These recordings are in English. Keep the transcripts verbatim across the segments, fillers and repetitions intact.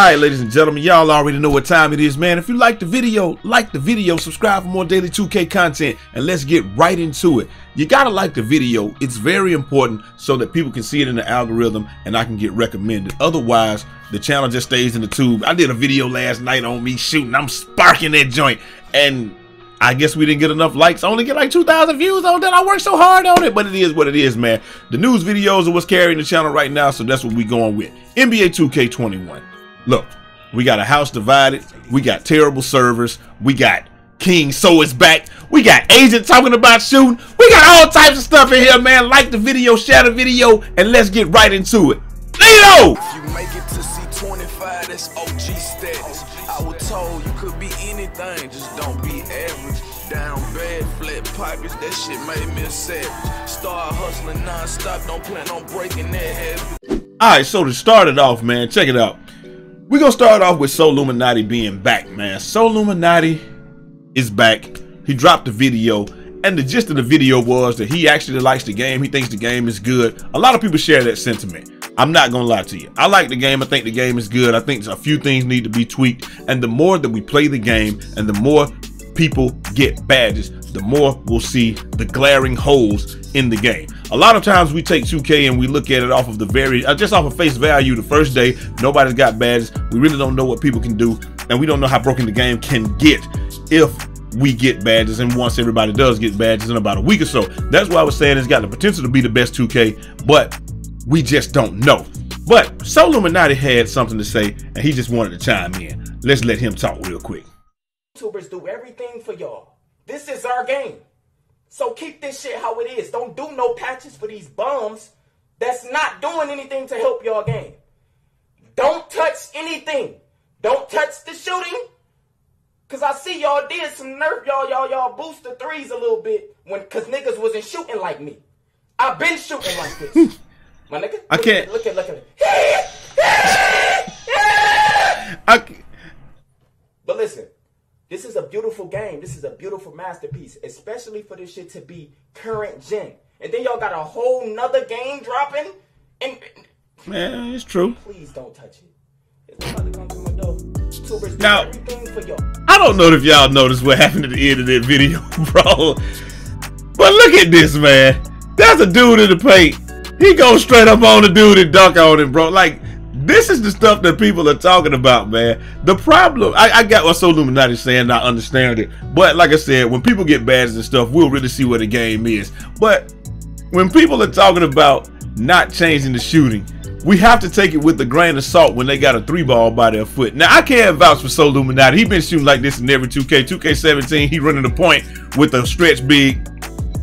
Alright, ladies and gentlemen, y'all already know what time it is, man. If you like the video, like the video, subscribe for more daily two K content, and let's get right into it. You gotta like the video. It's very important so that people can see it in the algorithm and I can get recommended. Otherwise, the channel just stays in the tube. I did a video last night on me shooting. I'm sparking that joint, and I guess we didn't get enough likes. I only get like two thousand views on that. I worked so hard on it, but it is what it is, man. The news videos are what's carrying the channel right now, so that's what we going with. N B A two K twenty-one. Look, we got a house divided. We got terrible servers. We got King So is back. We got agents talking about shooting. We got all types of stuff in here, man. Like the video, share the video, and let's get right into it. Leo! If you make it to C twenty-five, that's O G status. I was told you could be anything, just don't be average. Down bad, flat pockets, that shit made me a savage. Start hustling non-stop, don't plan on breaking that habit. Alright, so to start it off, man, check it out. We're going to start off with Solluminati being back, man. Solluminati is back. He dropped the video, and the gist of the video was that he actually likes the game. He thinks the game is good. A lot of people share that sentiment. I'm not going to lie to you. I like the game. I think the game is good. I think a few things need to be tweaked. And the more that we play the game and the more people get badges, the more we'll see the glaring holes in the game. A lot of times we take two K and we look at it off of the very, uh, just off of face value. The first day, nobody's got badges. We really don't know what people can do, and we don't know how broken the game can get if we get badges, and once everybody does get badges in about a week or so. That's why I was saying it's got the potential to be the best two K, but we just don't know. But Solluminati had something to say, and he just wanted to chime in. Let's let him talk real quick. YouTubers do everything for y'all. This is our game. So keep this shit how it is. Don't do no patches for these bums that's not doing anything to help your game. Don't touch anything. Don't touch the shooting. Cause I see y'all did some nerf. Y'all, y'all, y'all boost the threes a little bit when, cause niggas wasn't shooting like me. I've been shooting like this. My nigga. I can't. Look at, look at, look at. I can't. But listen. This is a beautiful game. This is a beautiful masterpiece, especially for this shit to be current gen. And then y'all got a whole nother game dropping. And man, it's true. Please don't touch it. It's about to come through my door. Tubers do everything for y'all. I don't know if y'all noticed what happened at the end of that video, bro. But look at this, man. That's a dude in the paint. He goes straight up on the dude and dunk on him, bro. Like, this is the stuff that people are talking about, man. The problem, I, I got what Solluminati is saying, I understand it. But like I said, when people get badges and stuff, we'll really see where the game is. But when people are talking about not changing the shooting, we have to take it with a grain of salt when they got a three ball by their foot. Now, I can't vouch for Solluminati. He's been shooting like this in every two K. two K seventeen, he running the point with a stretch big,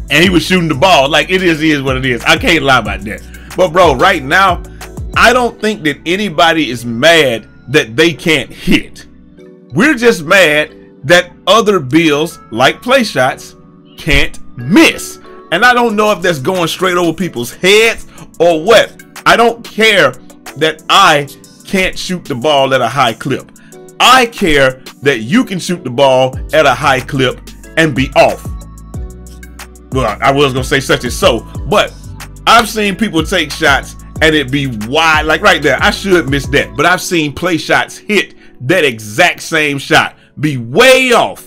and he was shooting the ball. Like, it is, is what it is. I can't lie about that. But, bro, right now, I don't think that anybody is mad that they can't hit. We're just mad that other builds like play shots can't miss. And I don't know if that's going straight over people's heads or what. I don't care that I can't shoot the ball at a high clip. I care that you can shoot the ball at a high clip and be off. Well, I was going to say such and so, but I've seen people take shots and it be wide, like right there. I should miss that, but I've seen play shots hit that exact same shot, be way off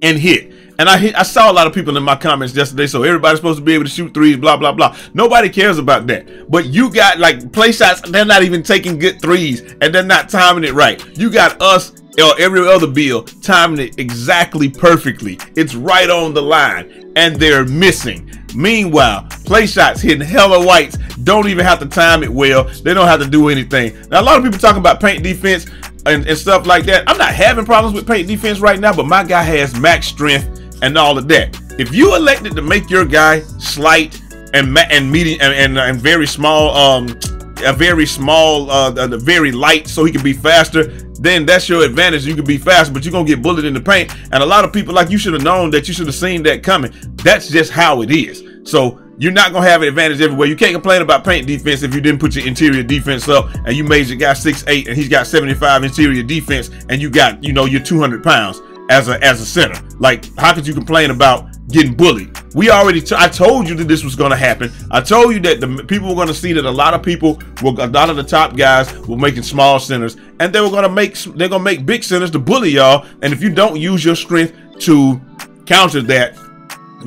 and hit. And I hit, I saw a lot of people in my comments yesterday, so everybody's supposed to be able to shoot threes, blah, blah, blah. Nobody cares about that. But you got like play shots, they're not even taking good threes, and they're not timing it right. You got us or every other build timing it exactly perfectly. It's right on the line, and they're missing. Meanwhile, play shots hitting hella whites don't even have to time it well. They don't have to do anything. Now, a lot of people talking about paint defense and, and stuff like that. I'm not having problems with paint defense right now, but my guy has max strength and all of that. If you elected to make your guy slight and and medium and, and, and very small, um, a very small, uh, the, the very light, so he can be faster, then that's your advantage. You can be fast, but you're going to get bullied in the paint. And a lot of people, like, you should have known that, you should have seen that coming. That's just how it is. So you're not going to have an advantage everywhere. You can't complain about paint defense if you didn't put your interior defense up and you made your guy six eight and he's got seventy-five interior defense and you got, you know, your two hundred pounds as a, as a center. Like, how could you complain about getting bullied. We already, t I told you that this was going to happen. I told you that the people were going to see that a lot of people were, a lot of the top guys were making small centers, and they were going to make, they're going to make big centers to bully y'all. And if you don't use your strength to counter that,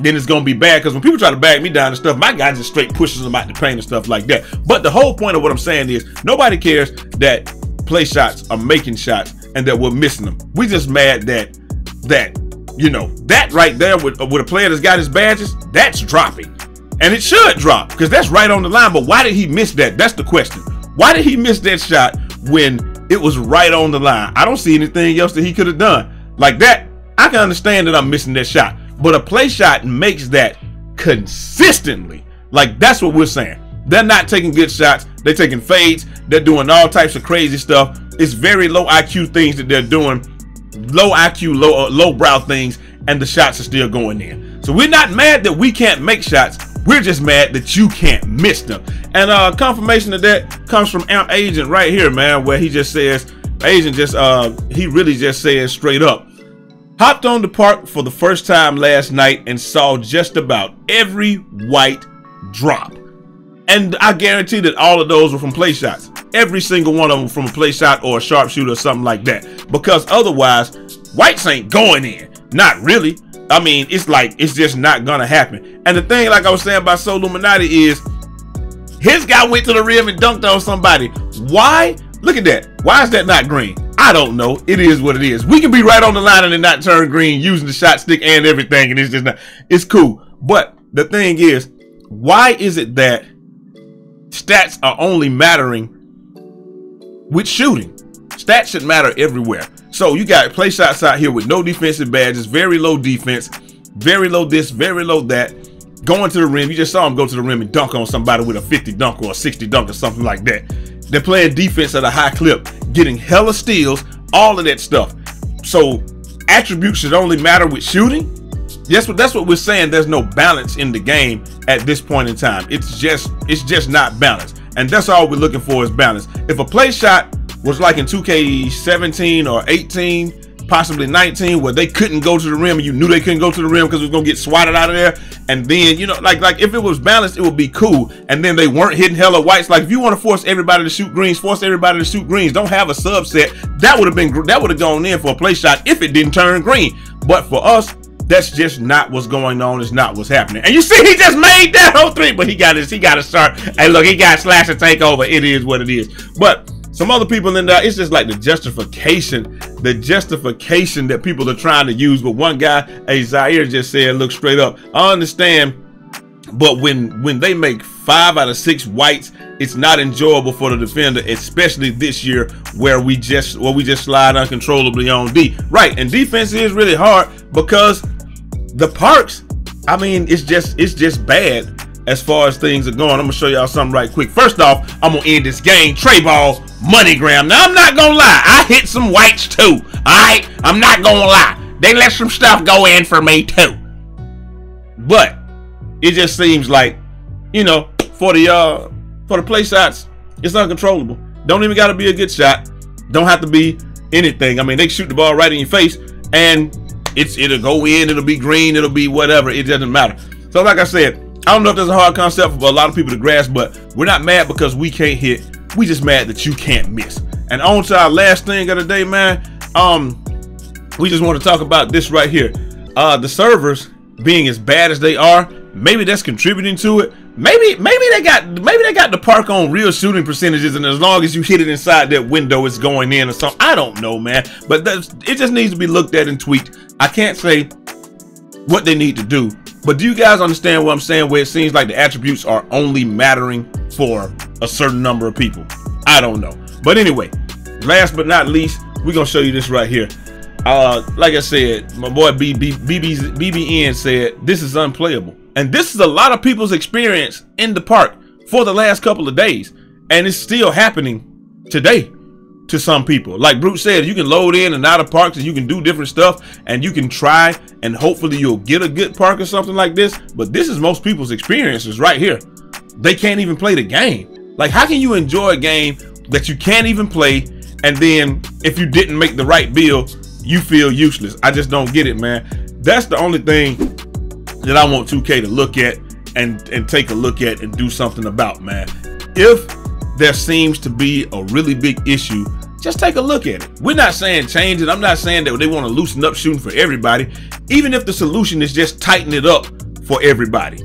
then it's going to be bad. Because when people try to bag me down and stuff, my guy just straight pushes them out the paint and stuff like that. But the whole point of what I'm saying is nobody cares that play shots are making shots and that we're missing them. We just mad that, that, you know, that right there with, with a player that's got his badges, that's dropping. And it should drop because that's right on the line. But why did he miss that? That's the question. Why did he miss that shot when it was right on the line? I don't see anything else that he could have done. Like that, I can understand that I'm missing that shot. But a play shot makes that consistently. Like, that's what we're saying. They're not taking good shots. They're taking fades. They're doing all types of crazy stuff. It's very low I Q things that they're doing. Low I Q, low, uh, low brow things, and the shots are still going in. So we're not mad that we can't make shots. We're just mad that you can't miss them. And uh, confirmation of that comes from our agent right here, man, where he just says, agent just, uh, he really just says straight up, hopped on the park for the first time last night and saw just about every white drop. And I guarantee that all of those were from play shots. Every single one of them from a play shot or a sharpshooter or something like that. Because otherwise, whites ain't going in. Not really. I mean, it's like, it's just not going to happen. And the thing, like I was saying about Solluminati, is his guy went to the rim and dunked on somebody. Why? Look at that. Why is that not green? I don't know. It is what it is. We can be right on the line and it not turn green using the shot stick and everything. And it's just not, it's cool. But the thing is, why is it that stats are only mattering with shooting? Stats should matter everywhere. So you got play shots out here with no defensive badges, very low defense, very low this, very low that, going to the rim. You just saw him go to the rim and dunk on somebody with a fifty dunk or a sixty dunk or something like that. They're playing defense at a high clip, getting hella steals, all of that stuff. So attributes should only matter with shooting. Yes, but that's what we're saying. There's no balance in the game at this point in time. It's just, it's just not balanced. And that's all we're looking for is balance. If a play shot was like in two K seventeen or eighteen, possibly nineteen, where they couldn't go to the rim, and you knew they couldn't go to the rim because it was gonna get swatted out of there. And then, you know, like like if it was balanced, it would be cool. And then they weren't hitting hella whites. Like if you want to force everybody to shoot greens, force everybody to shoot greens. Don't have a subset. That would have been, that would have gone in for a play shot if it didn't turn green. But for us, that's just not what's going on. It's not what's happening. And you see, he just made that whole three, but he got his, he got a start. Hey, look, he got slash and take over. It is what it is. But some other people in there, it's just like the justification, the justification that people are trying to use. But one guy, a Zaire, just said, look straight up, I understand, but when when they make five out of six whites, it's not enjoyable for the defender, especially this year where we just where we just slide uncontrollably on D. Right, and defense is really hard because the parks, I mean, it's just it's just bad as far as things are going. I'm gonna show y'all something right quick. First off, I'm gonna end this game. Trey ball, MoneyGram. Now I'm not gonna lie, I hit some whites too. All right, I'm not gonna lie. They let some stuff go in for me too, but it just seems like, you know, for the uh, for the play shots, it's uncontrollable. Don't even gotta be a good shot. Don't have to be anything. I mean, they shoot the ball right in your face, and it's it'll go in. It'll be green. It'll be whatever. It doesn't matter. So, like I said, I don't know if that's a hard concept for a lot of people to grasp, but we're not mad because we can't hit. We just mad that you can't miss. And on to our last thing of the day, man. Um, we just want to talk about this right here. Uh, the servers being as bad as they are. Maybe that's contributing to it. Maybe, maybe they got, maybe they got the park on real shooting percentages, and as long as you hit it inside that window, it's going in or something. I don't know, man. But that's, it just needs to be looked at and tweaked. I can't say what they need to do, but do you guys understand what I'm saying? Where it seems like the attributes are only mattering for a certain number of people. I don't know. But anyway, last but not least, we're gonna show you this right here. Uh, like I said, my boy B B N said this is unplayable. And this is a lot of people's experience in the park for the last couple of days. And it's still happening today to some people. Like Brute said, you can load in and out of parks and you can do different stuff and you can try and hopefully you'll get a good park or something like this. But this is most people's experiences right here. They can't even play the game. Like, how can you enjoy a game that you can't even play? And then if you didn't make the right build, you feel useless. I just don't get it, man. That's the only thing that I want two K to look at and, and take a look at and do something about, man. If there seems to be a really big issue, just take a look at it. We're not saying change it. I'm not saying that they want to loosen up shooting for everybody. Even if the solution is just tighten it up for everybody,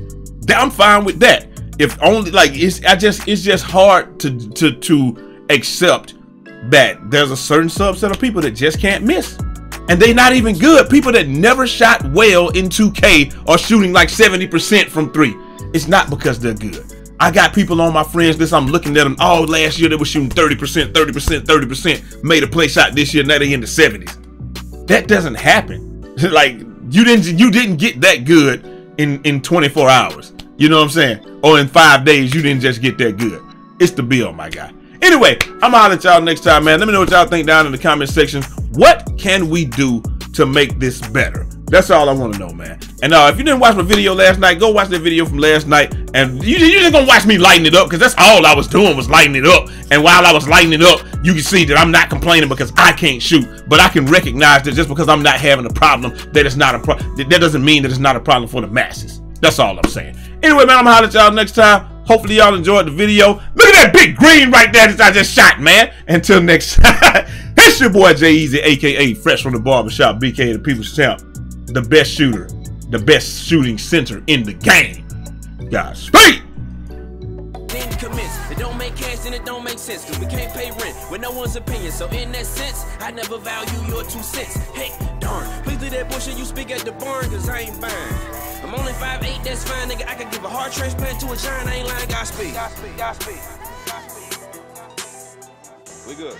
I'm fine with that. If only, like, it's, I just, it's just hard to, to, to accept that there's a certain subset of people that just can't miss. And they're not even good. People that never shot well in two K are shooting like seventy percent from three. It's not because they're good. I got people on my friends list, I'm looking at them, all oh, last year they were shooting thirty percent, thirty percent, thirty percent, made a play shot this year, now they in the seventies. That doesn't happen. Like, you didn't you didn't get that good in, in twenty-four hours. You know what I'm saying? Or in five days, you didn't just get that good. It's the bill, my guy. Anyway, I'm holler at y'all next time, man. Let me know what y'all think down in the comment section. What can we do to make this better? That's all I want to know, man. And uh, if you didn't watch my video last night, go watch that video from last night. And you, you're just going to watch me lighten it up, because that's all I was doing was lighting it up. And while I was lighting it up, you can see that I'm not complaining because I can't shoot. But I can recognize that just because I'm not having a problem, that it's not a pro that doesn't mean that it's not a problem for the masses. That's all I'm saying. Anyway, man, I'm holler at y'all next time. Hopefully y'all enjoyed the video. Look at that big green right there that I just shot, man. Until next time, it's your boy J-Eazy, A K A Fresh from the Barbershop, B K A the People's Champ, the best shooter, the best shooting center in the game. Guys, speak! It don't make cash and it don't make sense, cause we can't pay rent with no one's opinion. So in that sense, I never value your two cents. Hey, darn, please leave that bullshit you speak at the barn, cause I ain't buying. I'm only five eight, that's fine, nigga. I can give a heart transplant to a giant, I ain't lying, Godspeed. Godspeed, Godspeed. We good.